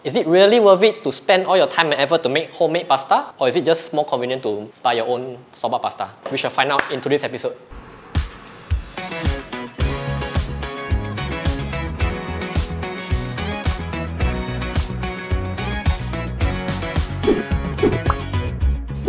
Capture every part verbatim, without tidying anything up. Is it really worth it to spend all your time and effort to make homemade pasta? Or is it just more convenient to buy your own store-bought pasta? We shall find out in today's episode.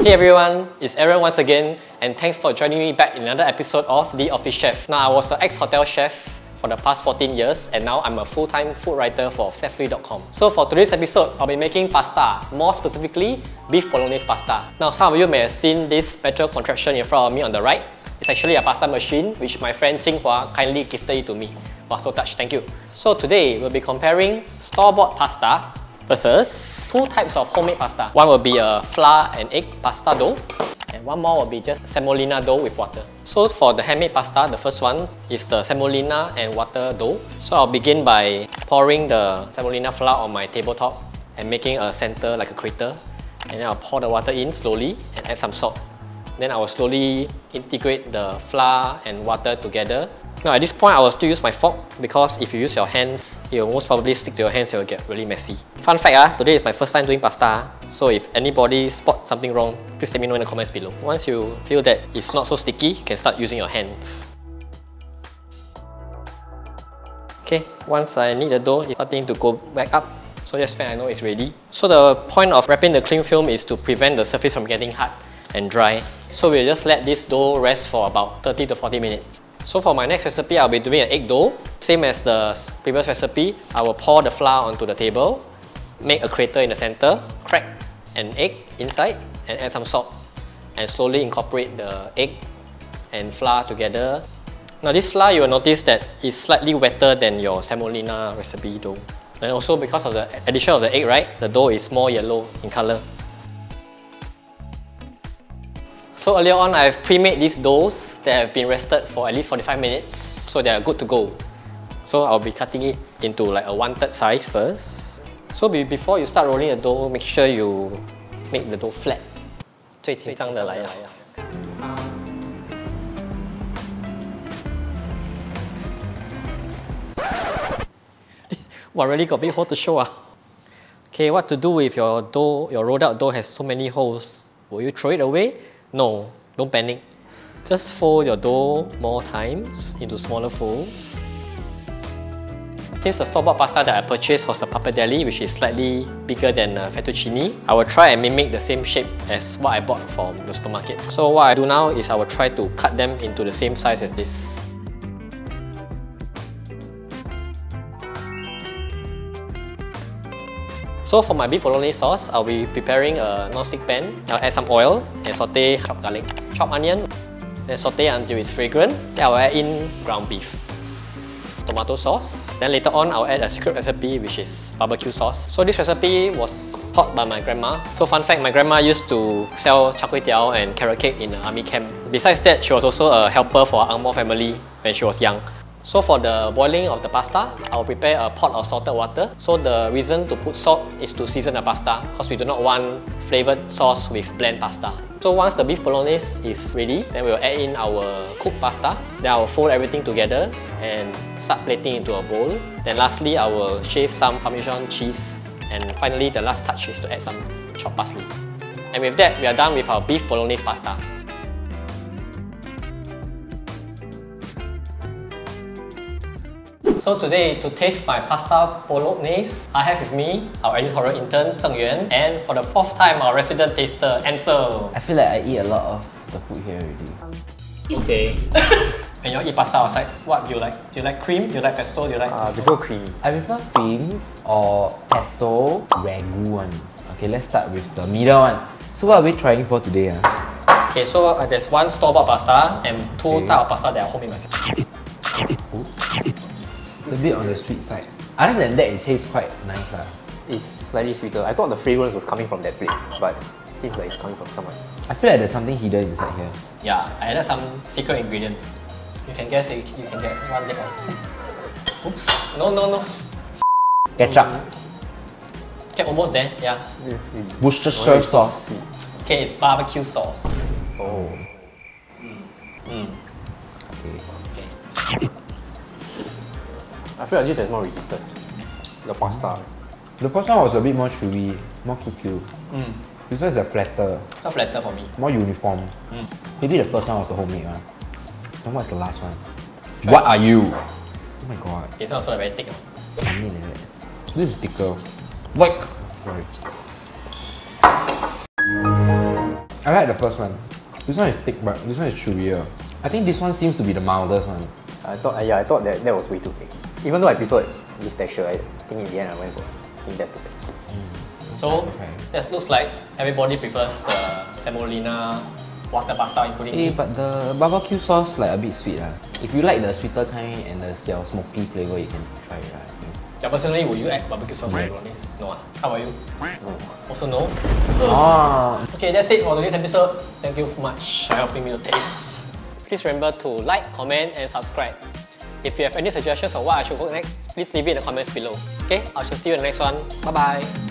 Hey everyone, it's Aaron once again, and thanks for joining me back in another episode of The Office Chef. Now, I was an ex-hotel chef for the past fourteen years, and now I'm a full-time food writer for sethlui dot com. So for today's episode, I'll be making pasta, more specifically, beef bolognese pasta. Now, some of you may have seen this metal contraption in front of me on the right. It's actually a pasta machine, which my friend Ching Hua kindly gifted it to me. Wow, so touched, thank you. So today, we'll be comparing store-bought pasta versus two types of homemade pasta. One will be a flour and egg pasta dough, and one more will be just semolina dough with water. So for the handmade pasta, the first one is the semolina and water dough. So I'll begin by pouring the semolina flour on my tabletop and making a center like a crater. And then I'll pour the water in slowly and add some salt. Then I will slowly integrate the flour and water together. Now at this point, I will still use my fork, because if you use your hands, it will most probably stick to your hands, it will get really messy. Fun fact, ah, today is my first time doing pasta, so if anybody spots something wrong, please let me know in the comments below. Once you feel that it's not so sticky, you can start using your hands. Okay, once I knead the dough, it's starting to go back up, so just when I know it's ready. So the point of wrapping the cling film is to prevent the surface from getting hard and dry. So we'll just let this dough rest for about thirty to forty minutes. So for my next recipe, I'll be doing an egg dough. Same as the previous recipe, I will pour the flour onto the table, make a crater in the center, crack an egg inside, and add some salt. And slowly incorporate the egg and flour together. Now this flour, you will notice that it's slightly wetter than your semolina recipe dough. And also because of the addition of the egg, right, the dough is more yellow in color. So earlier on, I've pre-made these doughs that have been rested for at least forty-five minutes, so they are good to go. So I'll be cutting it into like a one-third size first. So be before you start rolling the dough, make sure you make the dough flat. Wow, really got big hole to show. Ah. Okay, what to do if your dough, your rolled out dough has so many holes? Will you throw it away? No, don't panic. Just fold your dough more times into smaller folds. Since the store-bought pasta that I purchased was the pappardelle, which is slightly bigger than uh, fettuccine, I will try and mimic the same shape as what I bought from the supermarket. So what I do now is I will try to cut them into the same size as this. So for my beef bolognese sauce, I'll be preparing a non-stick pan. I'll add some oil and saute chopped garlic, chopped onion, then saute until it's fragrant. Then I'll add in ground beef, tomato sauce. Then later on, I'll add a secret recipe, which is barbecue sauce. So this recipe was taught by my grandma. So fun fact, my grandma used to sell char kway teow and carrot cake in the army camp. Besides that, she was also a helper for our Ang Moh family when she was young. So for the boiling of the pasta, I'll prepare a pot of salted water. So the reason to put salt is to season the pasta, because we do not want flavoured sauce with bland pasta. So once the beef bolognese is ready, then we'll add in our cooked pasta. Then I'll fold everything together and start plating into a bowl. Then lastly, I will shave some Parmesan cheese. And finally, the last touch is to add some chopped parsley. And with that, we are done with our beef bolognese pasta. So today, to taste my pasta bolognese, I have with me our editorial intern, Zheng Yuan, and for the fourth time, our resident taster, Ansel. I feel like I eat a lot of the food here already. Okay. When you eat pasta outside, what do you like? Do you like cream? Do you like pesto? Do you like... Uh, I prefer cream. I prefer cream or pesto, ragu one. Okay, let's start with the middle one. So what are we trying for today? Huh? Okay, so uh, there's one store-bought pasta and two okay. type of pasta that I homemade myself. It's a bit on the sweet side. Other than that, it tastes quite nice lah. It's slightly sweeter. I thought the fragrance was coming from that plate, but it seems like it's coming from somewhere. I feel like there's something hidden inside here. Yeah, I added some secret ingredient. You can guess, you, you can get one lip off. Oops, no, no, no. Ketchup. Okay, almost there, yeah. Worcestershire oh, sauce. Okay, it's barbecue sauce. Oh. Mm. Mm. Okay. Okay. I feel like this is more resistant. The pasta. The first one was a bit more chewy, more Q Q. Mm. This one is a flatter. It's not flatter for me. More uniform. Mm. Maybe the first one was the homemade one. Then what's the last one? Try what it. Are you? Oh my god. It's not so very thick. I mean it. This is thicker. Like. Sorry. I like the first one. This one is thick, but this one is chewier. I think this one seems to be the mildest one. I thought, uh, yeah, I thought that that was way too thick. Even though I prefer this texture, I think in the end I went for. I think that's the best. Mm. So okay. That looks like everybody prefers the semolina water pasta, including. Hey, but the barbecue sauce like a bit sweet lah. If you like the sweeter kind and the smoky flavor, you can try it lah. Yeah, personally, will you add barbecue sauce to bolognese? No. How about you? No. Also no? Oh. Okay, that's it for today's episode. Thank you much for helping me to taste. Please remember to like, comment and subscribe. If you have any suggestions on what I should cook next, please leave it in the comments below. Okay, I shall see you in the next one. Bye bye.